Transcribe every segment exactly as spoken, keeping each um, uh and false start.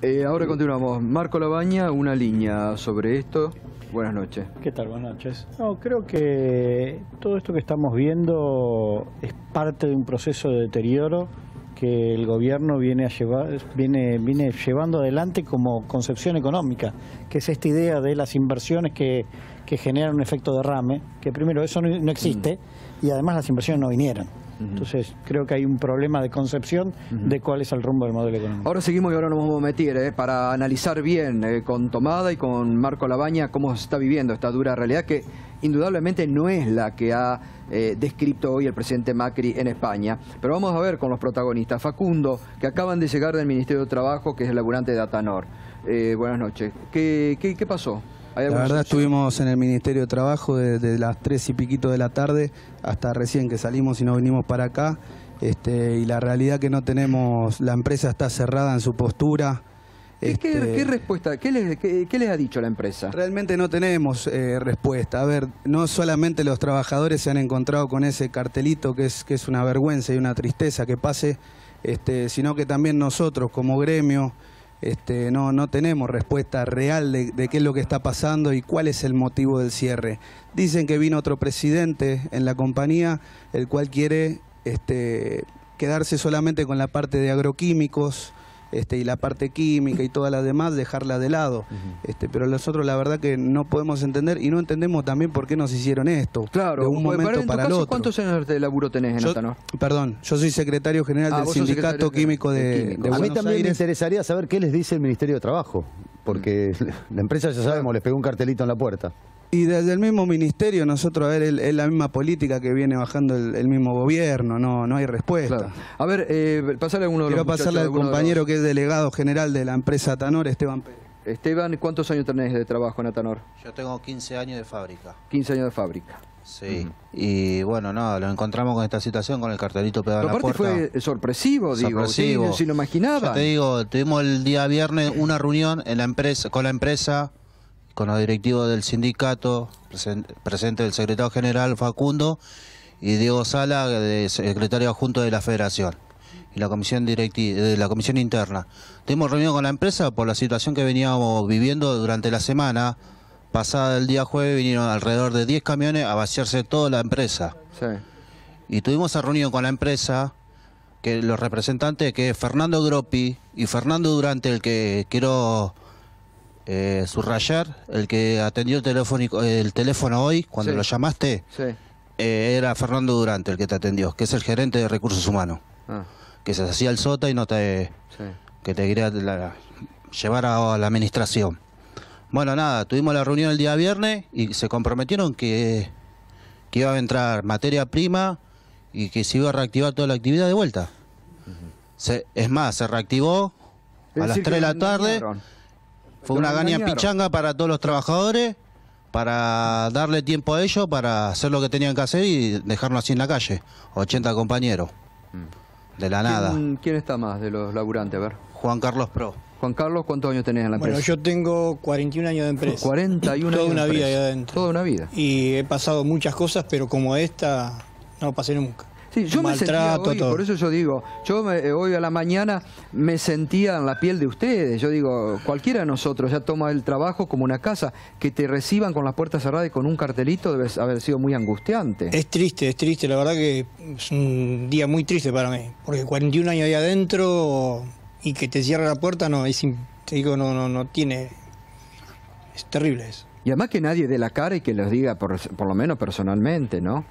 Eh, ahora continuamos. Marco Lavagna, una línea sobre esto. Buenas noches. ¿Qué tal? Buenas noches. No, creo que todo esto que estamos viendo es parte de un proceso de deterioro que el gobierno viene, a llevar, viene, viene llevando adelante como concepción económica, que es esta idea de las inversiones que, que generan un efecto derrame, que primero eso no, no existe, mm. y además las inversiones no vinieron. Entonces, creo que hay un problema de concepción de cuál es el rumbo del modelo económico. Ahora seguimos y ahora nos vamos a meter ¿eh? para analizar bien eh, con Tomada y con Marco Lavagna cómo se está viviendo esta dura realidad que indudablemente no es la que ha eh, descrito hoy el presidente Macri en España. Pero vamos a ver con los protagonistas. Facundo, que acaban de llegar del Ministerio de Trabajo, que es el laburante de Atanor. Eh, buenas noches. ¿Qué, qué, qué pasó? La verdad estuvimos en el Ministerio de Trabajo desde las tres y piquito de la tarde hasta recién que salimos y nos vinimos para acá. Este, y la realidad que no tenemos, la empresa está cerrada en su postura. Este, ¿Qué, qué respuesta? ¿Qué les, qué, qué les ha dicho la empresa? Realmente no tenemos eh, respuesta. A ver, no solamente los trabajadores se han encontrado con ese cartelito que es, que es una vergüenza y una tristeza que pase, este, sino que también nosotros como gremio, Este, no, no tenemos respuesta real de, de qué es lo que está pasando y cuál es el motivo del cierre. Dicen que vino otro presidente en la compañía, el cual quiere este, quedarse solamente con la parte de agroquímicos este, y la parte química y todas las demás, dejarla de lado. Uh-huh. Este, pero nosotros la verdad que no podemos entender y no entendemos también por qué nos hicieron esto. Claro, de un momento para, para el otro. ¿Cuántos años de laburo tenés en yo, Atanor? Perdón, yo soy secretario general ah, del Sindicato Químico de, de, Químico. de Buenos Aires. A mí también Aires. me interesaría saber qué les dice el Ministerio de Trabajo, porque la empresa, ya sabemos, les pegó un cartelito en la puerta. Y desde el mismo ministerio, nosotros, a ver, es la misma política que viene bajando el, el mismo gobierno, no no hay respuesta. Claro. A ver, eh, pasarle a uno de los Quiero pasarle al compañero los... que es delegado general de la empresa Atanor, Esteban Pérez. Esteban, ¿cuántos años tenés de trabajo en Atanor? Yo tengo quince años de fábrica. quince años de fábrica. Sí, uh-huh. y bueno, no, lo encontramos con esta situación, con el cartelito pegado Pero a la puerta. Aparte fue sorpresivo, digo, sorpresivo. Si lo imaginaba. Yo te digo, tuvimos el día viernes una reunión en la empresa con la empresa... con los directivos del sindicato, presente el secretario general Facundo y Diego Sala, de secretario adjunto de la Federación, y la comisión directiva, de la comisión interna. Tuvimos reunión con la empresa por la situación que veníamos viviendo durante la semana. Pasada el día jueves vinieron alrededor de diez camiones a vaciarse toda la empresa. Sí. Y tuvimos esa reunión con la empresa, que los representantes, que es Fernando Gropi y Fernando Durante, el que quiero... Eh, subrayar, el que atendió el teléfono, el teléfono hoy, cuando sí. lo llamaste, sí. eh, era Fernando Durante el que te atendió, que es el gerente de recursos humanos, ah. que se hacía el sota y no te sí. que te quería la, llevar a, a la administración. Bueno, nada, tuvimos la reunión el día viernes y se comprometieron que, que iba a entrar materia prima y que se iba a reactivar toda la actividad de vuelta. Uh-huh. se, es más, se reactivó a las tres de la tarde. Fue una gaña pichanga para todos los trabajadores, para darle tiempo a ellos, para hacer lo que tenían que hacer y dejarnos así en la calle. ochenta compañeros, de la nada. ¿Quién está más de los laburantes? A ver. Juan Carlos Pro. Juan Carlos, ¿cuántos años tenés en la empresa? Bueno, yo tengo cuarenta y un años de empresa. cuarenta y un años Toda una vida ahí adentro. Toda una vida. Y he pasado muchas cosas, pero como esta, no pasé nunca. Sí, yo me sentía hoy, por eso yo digo, yo me, hoy a la mañana me sentía en la piel de ustedes. Yo digo, cualquiera de nosotros ya toma el trabajo como una casa. Que te reciban con las puertas cerradas y con un cartelito debe haber sido muy angustiante. Es triste, es triste, la verdad que es un día muy triste para mí. Porque cuarenta y un años ahí adentro y que te cierre la puerta, no, es, te digo, no, no, no tiene... Es terrible eso. Y además que nadie dé la cara y que los diga, por, por lo menos personalmente, ¿no?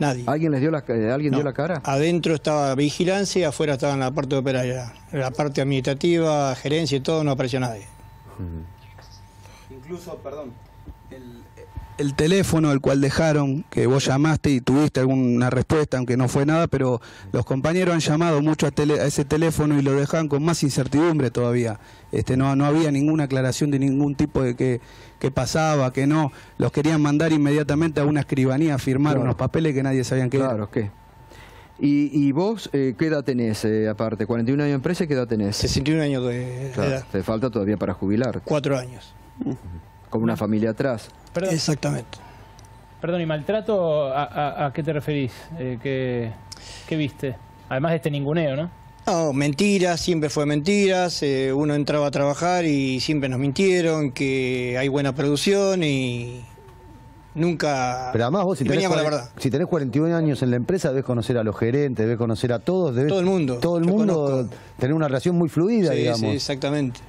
Nadie. ¿Alguien les dio la, ¿alguien no. dio la cara? Adentro estaba vigilancia y afuera estaba en la parte operaria. En la parte administrativa, gerencia y todo, no apareció nadie. Uh-huh. Incluso, perdón, el, el teléfono el cual dejaron, que vos llamaste y tuviste alguna respuesta, aunque no fue nada, pero los compañeros han llamado mucho a, tele, a ese teléfono y lo dejan con más incertidumbre todavía. Este, no, no había ninguna aclaración de ningún tipo de que... qué pasaba, que no, los querían mandar inmediatamente a una escribanía a firmar claro. unos papeles que nadie sabían qué era. Claro, ¿qué? ¿Y, y vos eh, qué edad tenés, eh, aparte? ¿cuarenta y un años de empresa? ¿Qué edad tenés? sesenta y un años de claro, edad. Te falta todavía para jubilar. Cuatro años. Uh-huh. Como una familia atrás. Perdón. Exactamente. Perdón, ¿y maltrato a, a, a qué te referís? Eh, ¿qué, ¿Qué viste? Además de este ninguneo, ¿no? No, mentiras, siempre fue mentiras, eh, uno entraba a trabajar y siempre nos mintieron, que hay buena producción y nunca... Pero además vos, si tenés, cuarenta, si tenés cuarenta y uno años en la empresa, debes conocer a los gerentes, debes conocer a todos, debes... Todo el mundo. Todo el mundo, tener una relación muy fluida, sí, digamos. Sí, exactamente.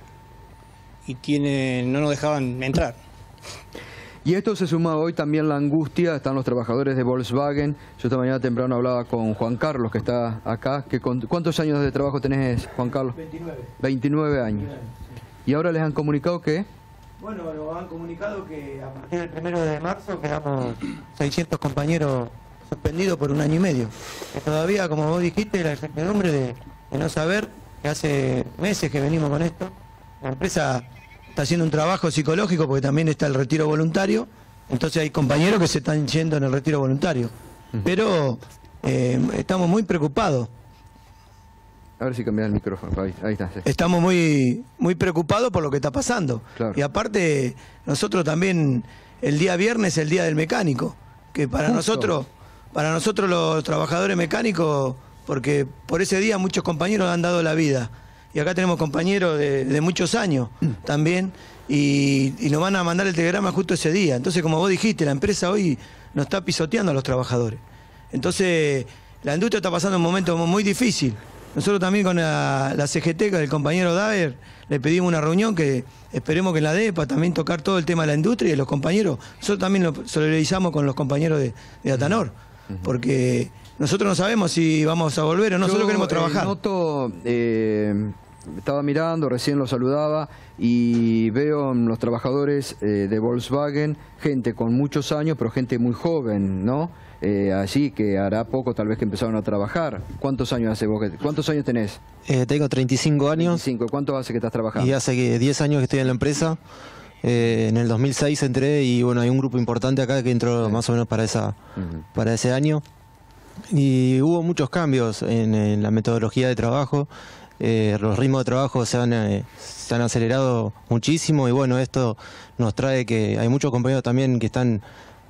Y tiene, no nos dejaban entrar. Y esto se suma hoy también la angustia, están los trabajadores de Volkswagen. Yo esta mañana temprano hablaba con Juan Carlos, que está acá. Que con, ¿Cuántos años de trabajo tenés, Juan Carlos? veintinueve. veintinueve años. veintinueve, sí. ¿Y ahora les han comunicado qué? Bueno, nos han comunicado que a partir del primero de marzo quedamos seiscientos compañeros suspendidos por un año y medio. Que todavía, como vos dijiste, la incertidumbre de, de no saber, que hace meses que venimos con esto. La empresa está haciendo un trabajo psicológico porque también está el retiro voluntario, entonces hay compañeros que se están yendo en el retiro voluntario, pero eh, estamos muy preocupados. A ver si cambias el micrófono, ahí, ahí está. Sí. Estamos muy, muy preocupados por lo que está pasando. Claro. Y aparte, nosotros también, el día viernes es el día del mecánico, que para Justo. nosotros, para nosotros los trabajadores mecánicos, porque por ese día muchos compañeros han dado la vida. Y acá tenemos compañeros de, de muchos años también, y, y nos van a mandar el telegrama justo ese día. Entonces, como vos dijiste, la empresa hoy nos está pisoteando a los trabajadores. Entonces, la industria está pasando un momento muy difícil. Nosotros también con la, la C G T, con el compañero Daer, le pedimos una reunión que esperemos que en la D E para también tocar todo el tema de la industria y los compañeros. Nosotros también lo solidarizamos con los compañeros de, de Atanor, porque... Nosotros no sabemos si vamos a volver o no, solo queremos trabajar. Eh, noto, eh, estaba mirando, recién lo saludaba, y veo en los trabajadores eh, de Volkswagen gente con muchos años, pero gente muy joven, ¿no? Eh, así que hará poco tal vez que empezaron a trabajar. ¿Cuántos años hace vos? ¿Cuántos años tenés? Eh, tengo treinta y cinco años. treinta y cinco. ¿Cuánto hace que estás trabajando? Y hace diez años que estoy en la empresa. Eh, en el dos mil seis entré y bueno, hay un grupo importante acá que entró sí. más o menos para, esa, uh-huh. para ese año. Y hubo muchos cambios en, en la metodología de trabajo, eh, los ritmos de trabajo se han, eh, se han acelerado muchísimo y bueno, esto nos trae que hay muchos compañeros también que están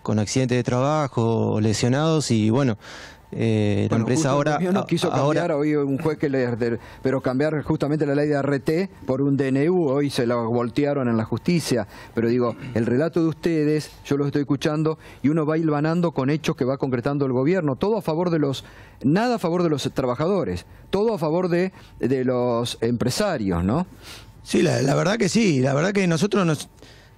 con accidentes de trabajo, lesionados y bueno... Eh, bueno, la empresa ahora no quiso cambiar ahora, hoy un juez que le, pero cambiar justamente la ley de R T por un D N U, hoy se la voltearon en la justicia, pero digo, el relato de ustedes, yo los estoy escuchando y uno va hilvanando con hechos que va concretando el gobierno, todo a favor de los, nada a favor de los trabajadores, todo a favor de, de los empresarios, ¿no? Sí, la, la verdad que sí, la verdad que nosotros nos,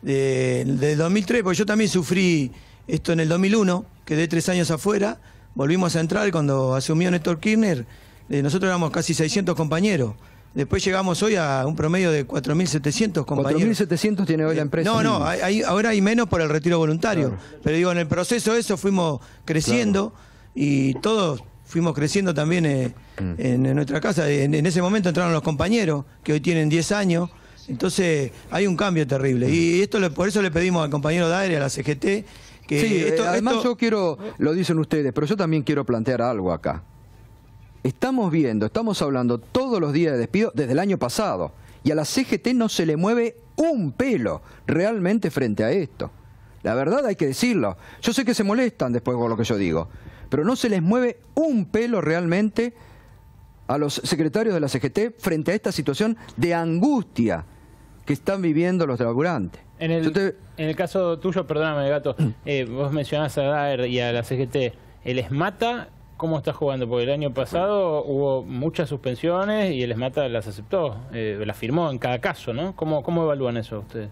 de, de dos mil tres, porque yo también sufrí esto en el dos mil uno, quedé tres años afuera. Volvimos a entrar cuando asumió Néstor Kirchner, eh, nosotros éramos casi seiscientos compañeros. Después llegamos hoy a un promedio de cuatro mil setecientos compañeros. cuatro mil setecientos tiene hoy la empresa. Eh, no, no, hay, ahora hay menos por el retiro voluntario. Claro. Pero digo, en el proceso eso fuimos creciendo claro. y todos fuimos creciendo también eh, mm. en, en nuestra casa. En, en ese momento entraron los compañeros, que hoy tienen diez años. Entonces hay un cambio terrible. Mm. Y esto por eso le pedimos al compañero Daer y a la C G T... Que sí, esto, además esto... yo quiero, lo dicen ustedes, pero yo también quiero plantear algo acá. Estamos viendo, estamos hablando todos los días de despido desde el año pasado, y a la C G T no se le mueve un pelo realmente frente a esto. La verdad hay que decirlo. Yo sé que se molestan después con lo que yo digo, pero no se les mueve un pelo realmente a los secretarios de la C G T frente a esta situación de angustia que están viviendo los laburantes. En el, te... en el caso tuyo, perdóname, Gato, eh, vos mencionás a Daer y a la C G T. ¿El ESMATA cómo está jugando? Porque el año pasado hubo muchas suspensiones y el ESMATA las aceptó, eh, las firmó en cada caso, ¿no? ¿Cómo, cómo evalúan eso ustedes?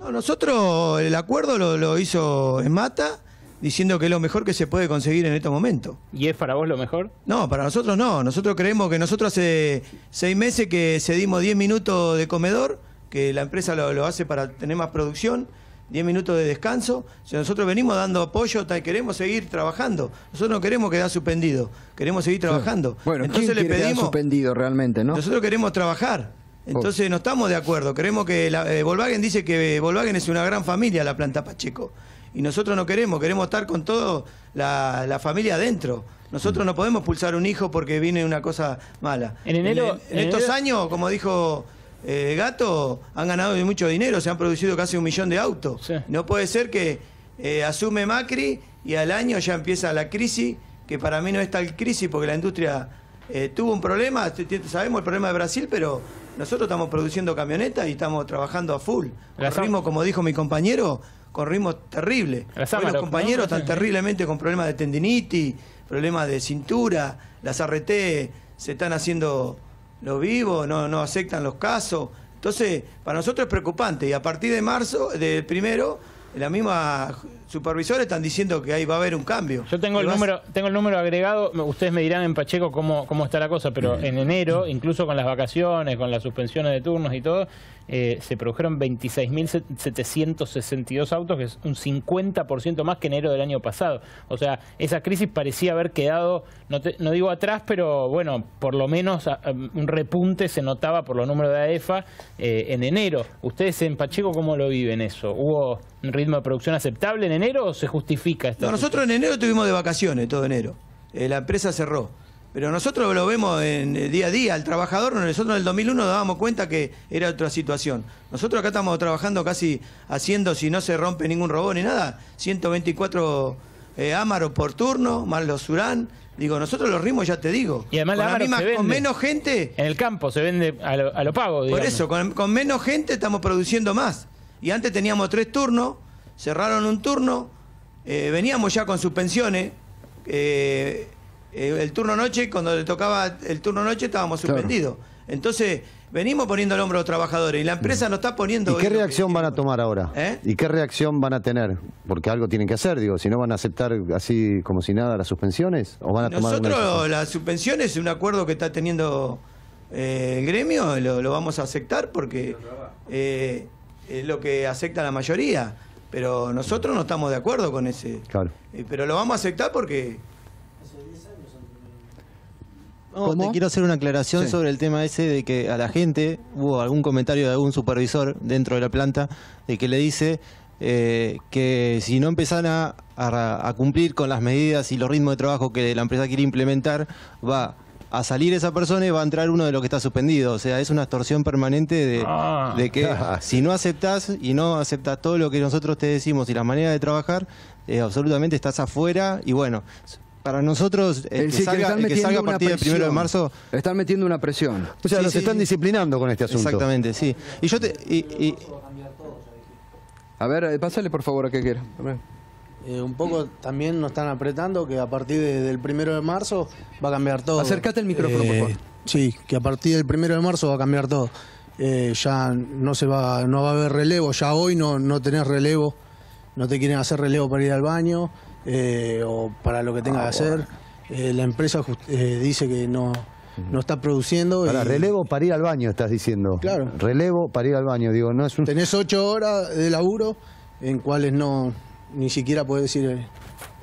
No, nosotros el acuerdo lo, lo hizo ESMATA, diciendo que es lo mejor que se puede conseguir en este momento. ¿Y es para vos lo mejor? No, para nosotros no. Nosotros creemos que nosotros hace seis meses que cedimos diez minutos de comedor, que la empresa lo, lo hace para tener más producción, diez minutos de descanso. Si nosotros venimos dando apoyo, queremos seguir trabajando. Nosotros no queremos quedar suspendido, queremos seguir trabajando. Bueno, entonces ¿quién le pedimos quedar suspendido realmente, ¿no? Nosotros queremos trabajar. Entonces no estamos de acuerdo. Queremos que la, eh, Volkswagen dice que Volkswagen es una gran familia, la planta Pacheco. Y nosotros no queremos, queremos estar con toda la, la familia adentro. Nosotros no podemos pulsar un hijo porque viene una cosa mala. En, enero, en, en, en estos enero... años, como dijo eh, Gato, han ganado mucho dinero, se han producido casi un millón de autos. Sí. No puede ser que eh, asume Macri y al año ya empieza la crisis que para mí no es tal crisis porque la industria eh, tuvo un problema, sabemos el problema de Brasil, pero nosotros estamos produciendo camionetas y estamos trabajando a full. Con ritmo, como dijo mi compañero, con ritmo terrible. Hoy los compañeros están terriblemente con problemas de tendinitis, problemas de cintura, las A R T se están haciendo los vivos, no, no aceptan los casos. Entonces, para nosotros es preocupante y a partir de marzo, del primero, la misma supervisores están diciendo que ahí va a haber un cambio. Yo tengo el vas... número tengo el número agregado, ustedes me dirán en Pacheco cómo, cómo está la cosa, pero en enero, incluso con las vacaciones, con las suspensiones de turnos y todo, eh, se produjeron veintiséis mil setecientos sesenta y dos autos, que es un cincuenta por ciento más que enero del año pasado. O sea, esa crisis parecía haber quedado, no, te, no digo atrás, pero bueno, por lo menos a, a, un repunte se notaba por los números de AEFA eh, en enero. ¿Ustedes en Pacheco cómo lo viven eso? ¿Hubo un ritmo de producción aceptable en ¿En enero o se justifica esto? No, nosotros en enero tuvimos de vacaciones todo enero. Eh, la empresa cerró. Pero nosotros lo vemos en eh, día a día. Al trabajador, nosotros en el dos mil uno nos dábamos cuenta que era otra situación. Nosotros acá estamos trabajando casi haciendo, si no se rompe ningún robot ni nada, ciento veinticuatro eh, ámaros por turno, más los surán. Digo, nosotros los ritmos ya te digo. Y además con, la misma, con menos gente. En el campo se vende a lo, a lo pago, digamos. Por eso, con, con menos gente estamos produciendo más. Y antes teníamos tres turnos. Cerraron un turno, eh, veníamos ya con suspensiones, eh, eh, el turno noche, cuando le tocaba el turno noche estábamos suspendidos. Claro. Entonces, venimos poniendo el hombro a los trabajadores y la empresa nos está poniendo... ¿Y qué reacción van a tomar ahora? ¿Eh? ¿Y qué reacción van a tener? Porque algo tienen que hacer, digo, si no van a aceptar así como si nada las suspensiones, ¿o van a tomar alguna decisión? Nosotros las suspensiones es un acuerdo que está teniendo eh, el gremio, lo, lo vamos a aceptar porque eh, es lo que acepta la mayoría. Pero nosotros no estamos de acuerdo con ese... Claro. Eh, pero lo vamos a aceptar porque... No, te quiero hacer una aclaración sí. sobre el tema ese de que a la gente... Hubo algún comentario de algún supervisor dentro de la planta de que le dice eh, que si no empiezan a, a, a cumplir con las medidas y los ritmos de trabajo que la empresa quiere implementar, va... a salir esa persona y va a entrar uno de los que está suspendido. O sea, es una extorsión permanente de, ah, de que ah. si no aceptás y no aceptás todo lo que nosotros te decimos y las maneras de trabajar, eh, absolutamente estás afuera. Y bueno, para nosotros, el, el que, sí, salga, que, el que salga a partir del primero de marzo... Están metiendo una presión. O sea, sí, los sí, están sí. disciplinando con este asunto. Exactamente, sí. Y yo te... Y, y... A ver, pásale por favor a que quiera. A ver. Eh, un poco también nos están apretando que a partir de, del primero de marzo va a cambiar todo. Acércate al micrófono, eh, por favor. Sí, que a partir del primero de marzo va a cambiar todo. Eh, ya no se va, no va a haber relevo, ya hoy no, no tenés relevo, no te quieren hacer relevo para ir al baño eh, o para lo que tengas ah, que hacer. Eh, la empresa just, eh, dice que no, no está produciendo. Ahora, y... relevo para ir al baño, estás diciendo. Claro. Relevo para ir al baño, digo, no es un... Tenés ocho horas de laburo en cuales no... Ni siquiera puede decir... Eh,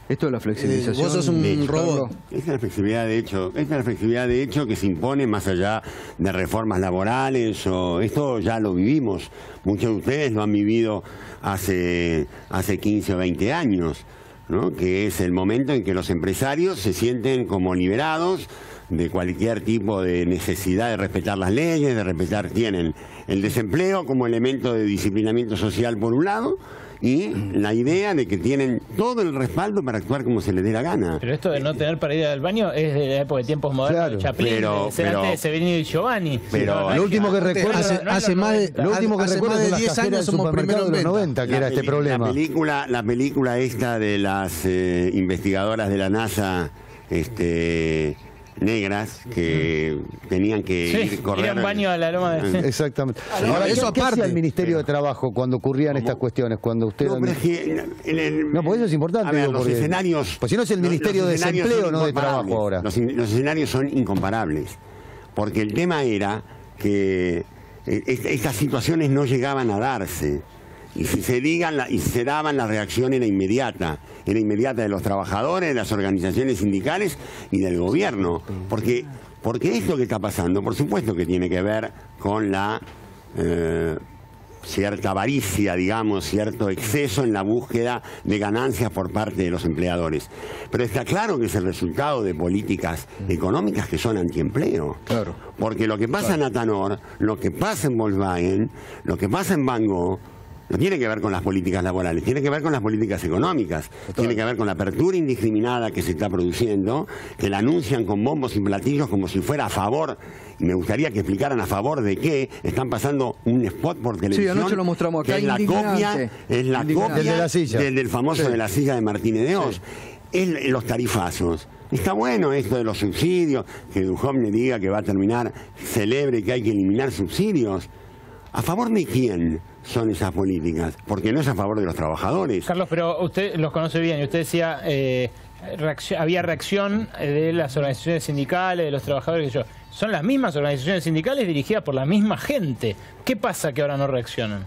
Esto es la flexibilización... Eh, vos sos un hecho, robot. Esta es la flexibilidad de hecho, esta es la flexibilidad de hecho que se impone más allá de reformas laborales o... Esto ya lo vivimos. Muchos de ustedes lo han vivido hace, hace quince o veinte años, ¿no? Que es el momento en que los empresarios se sienten como liberados de cualquier tipo de necesidad de respetar las leyes, de respetar... Tienen el desempleo como elemento de disciplinamiento social por un lado... Y la idea de que tienen todo el respaldo para actuar como se les dé la gana. Pero esto de no tener para ir al baño es de la época de tiempos modernos, claro, de Chaplin, pero, de pero, antes de Severino y Giovanni. Pero no, no, lo último que recuerdo hace, no hace más de, lo último que hace recuerdo más de diez años somos primeros de los noventa, que la era este problema. La película, la película esta de las eh, investigadoras de la NASA, este... negras que tenían que sí, ir correr. Ir a un baño a la loma de... Exactamente. Ahora, eso aparte del Ministerio pero... de Trabajo cuando ocurrían ¿Cómo? estas cuestiones, cuando usted... No, pero es que en el... no, porque eso es importante. A ver, digo, los porque... escenarios... Pues si no es el Ministerio de Desempleo, no de Trabajo ahora. Los, los escenarios son incomparables, porque el tema era que est estas situaciones no llegaban a darse. Y si se digan la, y se daban, la reacción era inmediata, era inmediata de los trabajadores, de las organizaciones sindicales y del gobierno, porque porque esto que está pasando, por supuesto que tiene que ver con la eh, cierta avaricia, digamos, cierto exceso en la búsqueda de ganancias por parte de los empleadores. Pero está claro que es el resultado de políticas económicas que son antiempleo. Claro. Porque lo que pasa claro. en Atanor, lo que pasa en Volkswagen, lo que pasa en Van Gogh, No tiene que ver con las políticas laborales, tiene que ver con las políticas económicas, tiene que ver con la apertura indiscriminada que se está produciendo, que la anuncian con bombos y platillos como si fuera a favor, y me gustaría que explicaran a favor de qué. Están pasando un spot por televisión. Sí, anoche lo mostramos acá. Es la copia, es la copia del, de la silla. Del, del famoso sí. de la silla de Martínez de Hoz. Sí. Es los tarifazos. Está bueno esto de los subsidios, que Dujovne diga que va a terminar, celebre que hay que eliminar subsidios. ¿A favor de quién son esas políticas? Porque no es a favor de los trabajadores. Carlos, pero usted los conoce bien y usted decía eh, reacción, había reacción de las organizaciones sindicales, de los trabajadores, que yo. Son las mismas organizaciones sindicales dirigidas por la misma gente. ¿Qué pasa que ahora no reaccionan?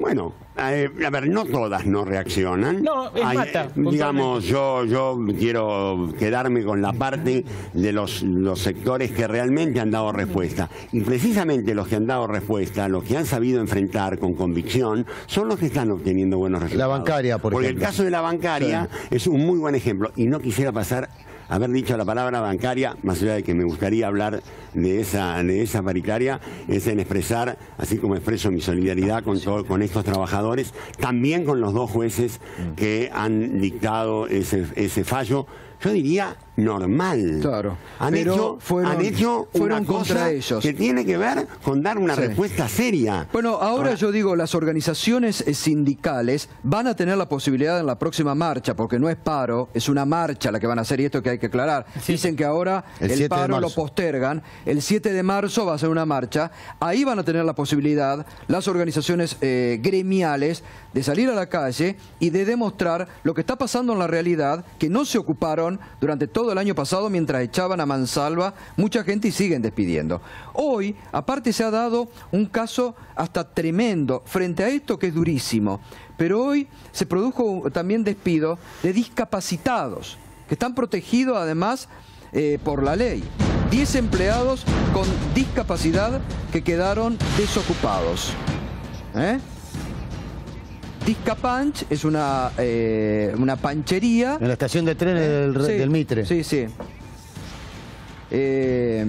Bueno, eh, a ver, no todas no reaccionan. No, es mata. Hay, eh, digamos, yo, yo quiero quedarme con la parte de los, los sectores que realmente han dado respuesta. Y precisamente los que han dado respuesta, los que han sabido enfrentar con convicción, son los que están obteniendo buenos resultados. La bancaria, por Porque ejemplo. Porque el caso de la bancaria sí. es un muy buen ejemplo. Y no quisiera pasar... haber dicho la palabra bancaria, más allá de que me gustaría hablar de esa de esa paritaria, es en expresar, así como expreso mi solidaridad con, todo, con estos trabajadores, también con los dos jueces que han dictado ese, ese fallo, yo diría normal. Claro. Han Pero hecho, fueron, han hecho fueron una cosa ellos. que tiene que ver con dar una sí. respuesta seria. Bueno, ahora, ahora yo digo, las organizaciones sindicales van a tener la posibilidad en la próxima marcha, porque no es paro, es una marcha la que van a hacer, y esto que hay que aclarar. Sí. Dicen que ahora el, el paro lo postergan, el siete de marzo va a ser una marcha, ahí van a tener la posibilidad las organizaciones eh, gremiales de salir a la calle y de demostrar lo que está pasando en la realidad, que no se ocuparon durante todo el año pasado mientras echaban a mansalva mucha gente y siguen despidiendo. Hoy, aparte, se ha dado un caso hasta tremendo frente a esto que es durísimo, pero hoy se produjo también despido de discapacitados, que están protegidos además eh, por la ley. diez empleados con discapacidad que quedaron desocupados. ¿Eh? Discapanch es una, eh, una panchería. En la estación de trenes eh, del, sí, del Mitre. Sí, sí. Eh,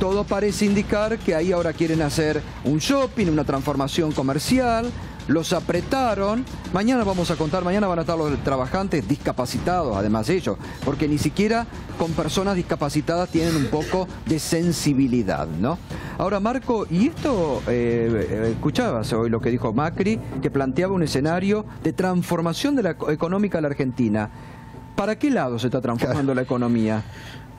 todo parece indicar que ahí ahora quieren hacer un shopping, una transformación comercial. Los apretaron. Mañana vamos a contar, mañana van a estar los trabajantes discapacitados, además ellos, porque ni siquiera con personas discapacitadas tienen un poco de sensibilidad, ¿no? Ahora, Marco, y esto, eh, escuchabas hoy lo que dijo Macri, que planteaba un escenario de transformación de la económica de la Argentina. ¿Para qué lado se está transformando la economía?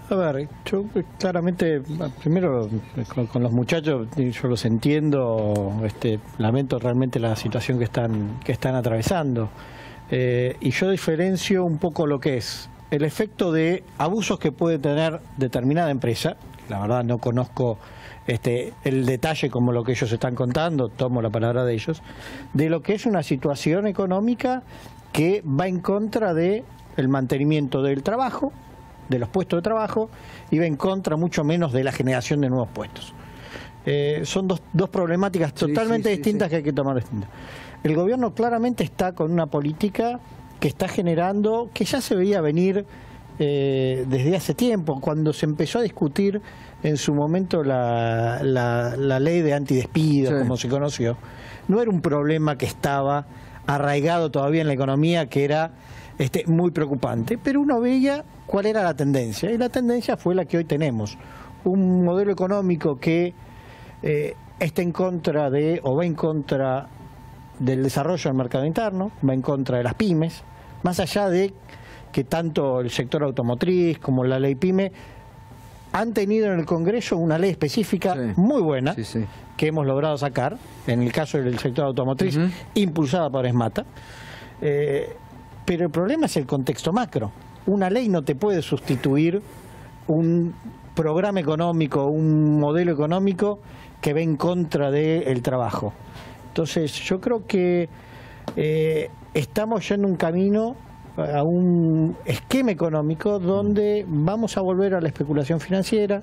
A ver, yo claramente, primero con, con los muchachos, yo los entiendo, este, lamento realmente la situación que están, que están atravesando. Eh, y yo diferencio un poco lo que es el efecto de abusos que puede tener determinada empresa. La verdad no conozco este, el detalle como lo que ellos están contando, tomo la palabra de ellos, de lo que es una situación económica que va en contra de el mantenimiento del trabajo, de los puestos de trabajo, y va en contra mucho menos de la generación de nuevos puestos. Eh, son dos, dos problemáticas totalmente sí, sí, distintas sí, sí. que hay que tomar distintas. El gobierno claramente está con una política que está generando, que ya se veía venir eh, desde hace tiempo, cuando se empezó a discutir en su momento la, la, la ley de antidespido, sí. como se conoció. No era un problema que estaba arraigado todavía en la economía, que era este, muy preocupante, pero uno veía cuál era la tendencia, y la tendencia fue la que hoy tenemos, un modelo económico que eh, está en contra de, o va en contra del desarrollo del mercado interno, va en contra de las pymes, más allá de que tanto el sector automotriz como la ley pyme han tenido en el Congreso una ley específica sí, muy buena sí, sí. que hemos logrado sacar, en el caso del sector automotriz, uh-huh. impulsada por ESMATA, eh, pero el problema es el contexto macro. Una ley no te puede sustituir un programa económico, un modelo económico que va en contra del trabajo. Entonces yo creo que eh, estamos yendo un camino a un esquema económico donde vamos a volver a la especulación financiera.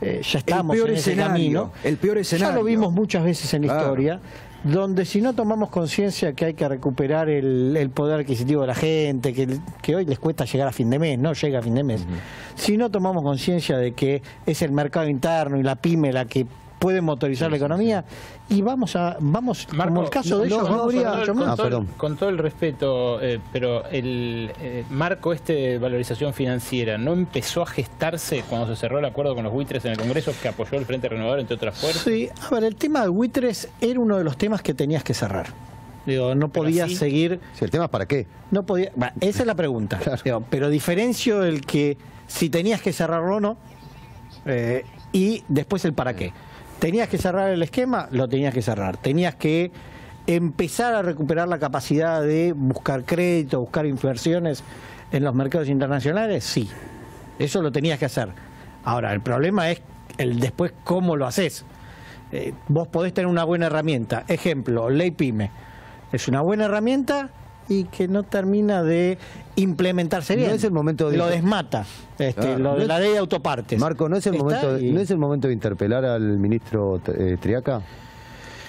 Eh, ya estamos en ese camino. El peor escenario. Ya lo vimos muchas veces en la claro. historia, donde si no tomamos conciencia que hay que recuperar el, el poder adquisitivo de la gente, que, que hoy les cuesta llegar a fin de mes, no llega a fin de mes, uh-huh. si no tomamos conciencia de que es el mercado interno y la pyme la que pueden motorizar sí, la economía sí. y vamos a vamos Marco, como el caso de ellos no, no habría mucho más. Con todo el respeto, eh, pero el eh, marco este de valorización financiera no empezó a gestarse cuando se cerró el acuerdo con los buitres en el Congreso que apoyó el Frente Renovador entre otras fuerzas. Sí, a ver, el tema de buitres era uno de los temas que tenías que cerrar. Digo, no podía así, seguir. Si el tema es para qué. No podía. Bueno, esa es la pregunta. Claro. Digo, pero diferencio el que si tenías que cerrarlo o no eh, y después el para qué. Tenías que cerrar el esquema, lo tenías que cerrar. Tenías que empezar a recuperar la capacidad de buscar crédito, buscar inversiones en los mercados internacionales, sí. Eso lo tenías que hacer. Ahora, el problema es el después cómo lo haces. Eh, vos podés tener una buena herramienta. Ejemplo, Ley PYME. Es una buena herramienta y que no termina de implementarse bien. No es el momento de... Lo desmata, este, claro, lo de no es... la ley de autopartes. Marco, ¿no es el, momento de, y... ¿no es el momento de interpelar al ministro eh, Triaca?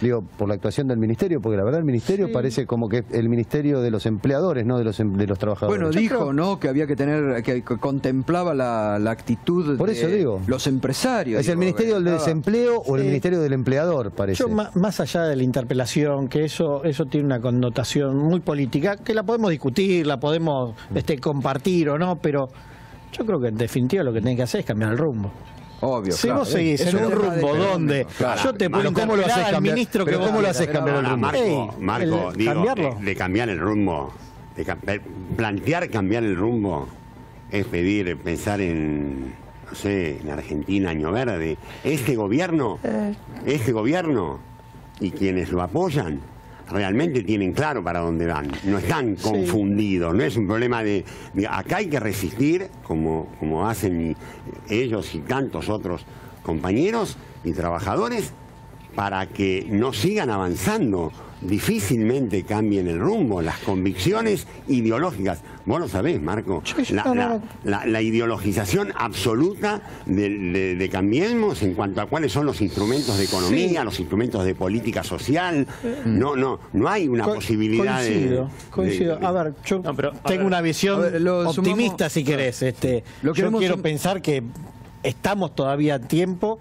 Digo, por la actuación del ministerio, porque la verdad el ministerio sí. parece como que es el ministerio de los empleadores, no de los de los trabajadores. Bueno, dijo, creo... ¿no? Que había que tener, que contemplaba la, la actitud por eso de digo. los empresarios. Es digo, el ministerio del estaba... desempleo o sí. el ministerio del empleador, parece. Yo, más, más allá de la interpelación, que eso eso tiene una connotación muy política, que la podemos discutir, la podemos este, compartir o no, pero yo creo que en definitiva lo que tiene que hacer es cambiar el rumbo. Obvio, si claro, vos seguís en un rumbo donde claro, yo te puedo ¿cómo lo haces cambiar, ministro que ¿cómo lo haces cambiar el rumbo? Marco, Marco el, digo, cambiarlo. De, de cambiar el rumbo, de, de, plantear cambiar el rumbo es pedir, pensar en, no sé, en Argentina, Año Verde. Este gobierno, eh. este gobierno y quienes lo apoyan, realmente tienen claro para dónde van, no están confundidos, sí. no es un problema de, de... Acá hay que resistir, como, como hacen ellos y tantos otros compañeros y trabajadores, para que no sigan avanzando, difícilmente cambien el rumbo, las convicciones ideológicas. Vos lo sabés, Marco, la, la, la, la ideologización absoluta de, de, de Cambiemos en cuanto a cuáles son los instrumentos de economía, sí. los instrumentos de política social. No, no, no hay una Co posibilidad coincido, de... Coincido, coincido. A ver, yo no, pero, a tengo ver, una visión ver, optimista, sumamos, si querés. Este, lo yo quiero en... pensar que estamos todavía a tiempo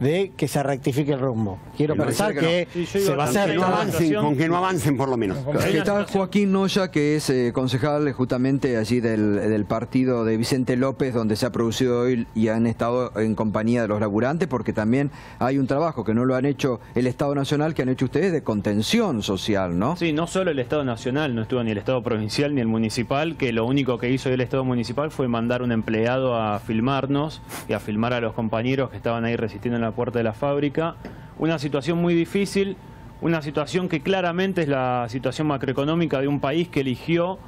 de que se rectifique el rumbo. Quiero no, pensar que, que no. se va a hacer. No avancen, con que no avancen por lo menos. Está Joaquín Noya, que es eh, concejal justamente allí del, del partido de Vicente López, donde se ha producido hoy y han estado en compañía de los laburantes, porque también hay un trabajo que no lo han hecho el Estado Nacional, que han hecho ustedes de contención social, ¿no? Sí, no solo el Estado Nacional, no estuvo ni el Estado Provincial ni el Municipal, que lo único que hizo el Estado Municipal fue mandar un empleado a filmarnos y a filmar a los compañeros que estaban ahí resistiendo en la puerta de la fábrica. Una situación muy difícil, una situación que claramente es la situación macroeconómica de un país que eligió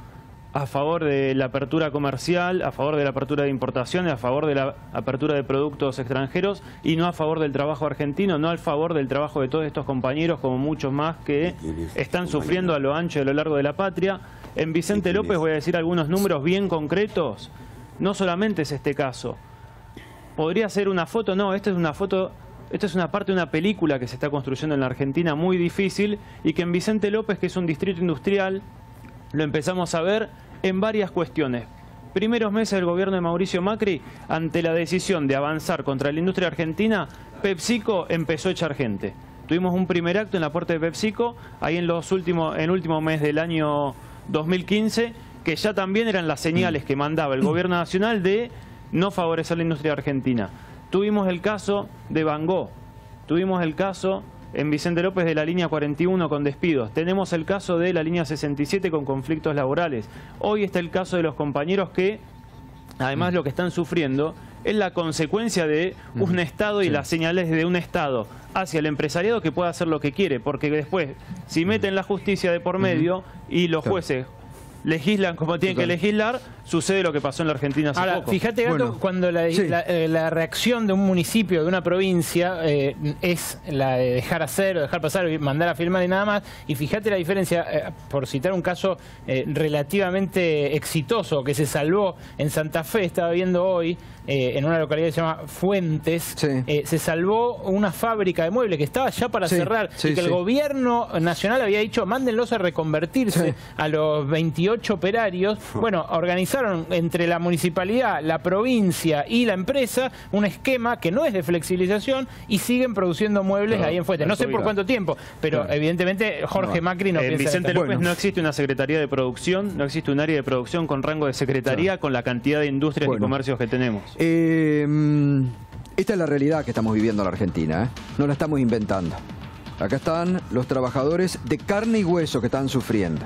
a favor de la apertura comercial, a favor de la apertura de importaciones, a favor de la apertura de productos extranjeros y no a favor del trabajo argentino, no al favor del trabajo de todos estos compañeros como muchos más que están sufriendo a lo ancho y a lo largo de la patria. En Vicente López voy a decir algunos números bien concretos, no solamente es este caso. ¿Podría ser una foto? No, esta es una foto, esta es una parte de una película que se está construyendo en la Argentina muy difícil y que en Vicente López, que es un distrito industrial, lo empezamos a ver en varias cuestiones. Primeros meses del gobierno de Mauricio Macri, ante la decisión de avanzar contra la industria argentina, PepsiCo empezó a echar gente. Tuvimos un primer acto en la puerta de PepsiCo, ahí en los últimos, en el último mes del año dos mil quince, que ya también eran las señales que mandaba el gobierno nacional de no favorecer la industria argentina. Tuvimos el caso de Van Gogh, tuvimos el caso en Vicente López de la línea cuarenta y uno con despidos, tenemos el caso de la línea sesenta y siete con conflictos laborales. Hoy está el caso de los compañeros que, además, lo que están sufriendo es la consecuencia de un Estado y las señales de un Estado hacia el empresariado que pueda hacer lo que quiere, porque después, si meten la justicia de por medio y los jueces legislan como tienen que legislar, sucede lo que pasó en la Argentina hace Ahora, poco. Fíjate, Gato, bueno, cuando la, sí. la, eh, la reacción de un municipio, de una provincia, eh, es la de dejar hacer o dejar pasar, mandar a filmar y nada más, y fíjate la diferencia, eh, por citar un caso eh, relativamente exitoso que se salvó en Santa Fe, estaba viendo hoy, eh, en una localidad que se llama Fuentes, sí. eh, se salvó una fábrica de muebles que estaba ya para sí, cerrar, sí, y que sí. el gobierno nacional había dicho, mándenlos a reconvertirse sí. a los veintiocho veintiocho operarios, bueno, organizaron entre la municipalidad, la provincia y la empresa un esquema que no es de flexibilización y siguen produciendo muebles claro, ahí en Fuentes. No sé por cuánto tiempo, pero claro. evidentemente Jorge no. Macri no eh, piensa Vicente López bueno. no existe una secretaría de producción, no existe un área de producción con rango de secretaría, claro. con la cantidad de industrias bueno. y comercios que tenemos. Eh, esta es la realidad que estamos viviendo en la Argentina, ¿eh? No la estamos inventando. Acá están los trabajadores de carne y hueso que están sufriendo.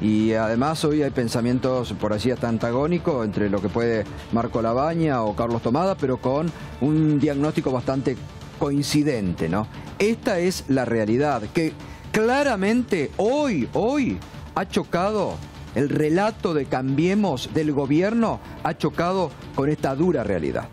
Y además hoy hay pensamientos, por así hasta antagónicos, entre lo que puede Marco Lavagna o Carlos Tomada, pero con un diagnóstico bastante coincidente, ¿no? Esta es la realidad que claramente hoy, hoy, ha chocado, el relato de Cambiemos del gobierno ha chocado con esta dura realidad.